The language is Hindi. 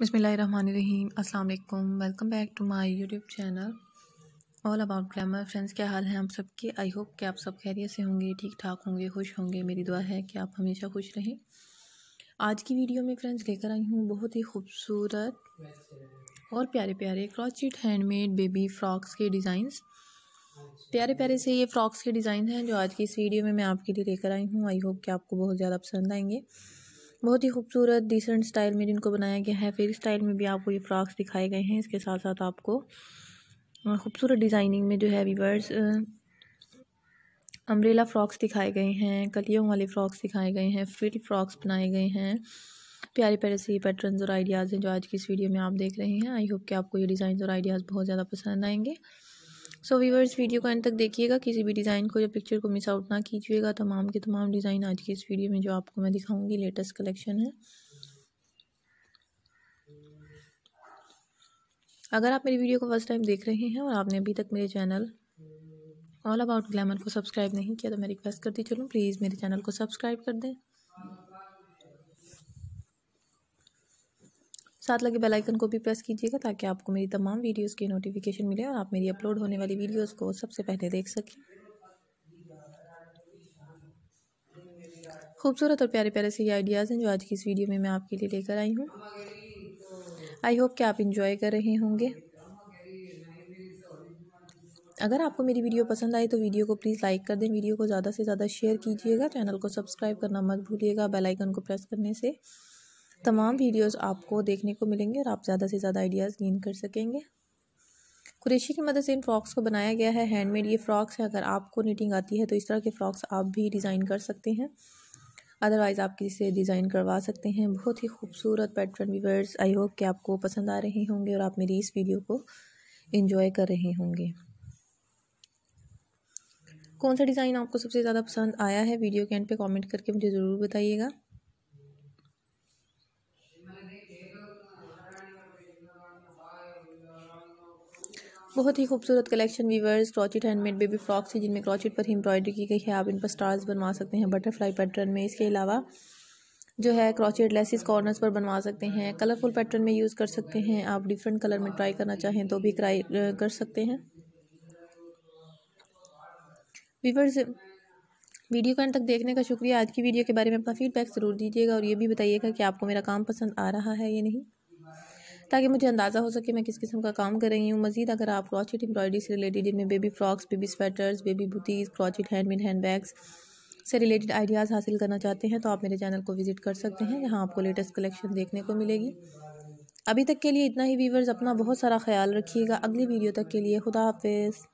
बिस्मिल्लाहिर्रहमानिर्रहीम, अस्सलाम वालेकुम, welcome back to my YouTube channel all about glamour. Friends, क्या हाल है हम सब के? आई होप कि आप सब खैरियत से होंगे, ठीक ठाक होंगे, खुश होंगे। मेरी दुआ है कि आप हमेशा खुश रहें। आज की वीडियो में फ्रेंड्स लेकर आई हूँ बहुत ही खूबसूरत और प्यारे प्यारे क्रोचेट हैंडमेड बेबी फ्रॉक्स के डिज़ाइंस। प्यारे प्यारे से ये फ्रॉक्स के डिज़ाइन हैं जो आज की इस वीडियो में मैं आपके लिए लेकर आई हूँ। आई होप कि आपको बहुत ज़्यादा पसंद आएंगे। बहुत ही खूबसूरत डिसेंट स्टाइल में जिनको बनाया गया है, फ्री स्टाइल में भी आपको ये फ्रॉक्स दिखाए गए हैं। इसके साथ साथ आपको खूबसूरत डिज़ाइनिंग में जो है वीवर्स अम्ब्रेला फ्रॉक्स दिखाए गए हैं, कलियों वाले फ्रॉक्स दिखाए गए हैं, फ्रिल फ्रॉक्स बनाए गए हैं। प्यारे प्यारे से ये पैटर्न्स और आइडियाज़ हैं जो आज की इस वीडियो में आप देख रहे हैं। आई होप कि आपको ये डिज़ाइन और आइडियाज़ बहुत ज़्यादा पसंद आएंगे। सो वीवर्स, वीडियो को एंड तक देखिएगा, किसी भी डिज़ाइन को या पिक्चर को मिस आउट ना कीजिएगा। तमाम के तमाम डिज़ाइन आज की इस वीडियो में जो आपको मैं दिखाऊंगी लेटेस्ट कलेक्शन है। अगर आप मेरी वीडियो को फर्स्ट टाइम देख रहे हैं और आपने अभी तक मेरे चैनल ऑल अबाउट ग्लैमर को सब्सक्राइब नहीं किया तो मैं रिक्वेस्ट करती चलूँ, प्लीज़ मेरे चैनल को सब्सक्राइब कर दें, साथ लगे बेल आइकन को भी प्रेस कीजिएगा ताकि आपको मेरी तमाम वीडियोस की नोटिफिकेशन मिले और आप मेरी अपलोड होने वाली वीडियोस को सबसे पहले देख सकें। खूबसूरत और प्यारे प्यारे से ये आइडियाज़ हैं जो आज की इस वीडियो में मैं आपके लिए लेकर आई हूँ। आई होप कि आप इंजॉय कर रहे होंगे। अगर आपको मेरी वीडियो पसंद आई तो वीडियो को प्लीज़ लाइक कर दें, वीडियो को ज़्यादा से ज़्यादा शेयर कीजिएगा, चैनल को सब्सक्राइब करना मत भूलिएगा। बेल आइकन को प्रेस करने से तमाम वीडियोस आपको देखने को मिलेंगे और आप ज़्यादा से ज़्यादा आइडियाज़ गेन कर सकेंगे। कुरेशी की मदद से इन फ्रॉक्स को बनाया गया है, हैंडमेड ये फ्रॉक्स हैं। अगर आपको निटिंग आती है तो इस तरह के फ्रॉक्स आप भी डिज़ाइन कर सकते हैं, अदरवाइज़ आप किसी से डिज़ाइन करवा सकते हैं। बहुत ही खूबसूरत पैटर्न व्यूअर्स, आई होप कि आपको पसंद आ रहे होंगे और आप मेरी इस वीडियो को एंजॉय कर रहे होंगे। कौन सा डिज़ाइन आपको सबसे ज़्यादा पसंद आया है वीडियो के एंड पे कॉमेंट करके मुझे ज़रूर बताइएगा। बहुत ही खूबसूरत collection viewers crochet handmade baby frocks है जिनमें क्रॉचेट पर एम्ब्रॉयडरी की गई है। आप इन पर स्टार्स बनवा सकते हैं बटरफ्लाई पैटर्न में। इसके अलावा जो है क्रॉचेट लेसिस कॉर्नर्स पर बनवा सकते हैं, कलरफुल पैटर्न में यूज़ कर सकते हैं। आप डिफरेंट कलर में ट्राई करना चाहें तो भी ट्राई कर सकते हैं। वीवर्स, वीडियो को अंत तक देखने का शुक्रिया। आज की वीडियो के बारे में अपना फीडबैक ज़रूर दीजिएगा और ये भी बताइएगा कि आपको मेरा काम पसंद आ रहा है या नहीं, ताकि मुझे अंदाज़ा हो सके मैं किस किस्म का काम कर रही हूँ। मज़ीद अगर आप क्रॉचेट एम्ब्रॉयडरी से रिलेटेड, जिनमें baby frocks, baby sweaters, baby booties, crochet handmade handbags से रिलेटेड आइडियाज़ हासिल करना चाहते हैं तो आप मेरे चैनल को विज़िट कर सकते हैं, जहाँ आपको लेटेस्ट कलेक्शन देखने को मिलेगी। अभी तक के लिए इतना ही वीवर्स, अपना बहुत सारा ख्याल रखिएगा। अगली वीडियो तक के लिए खुदा हाफिज़।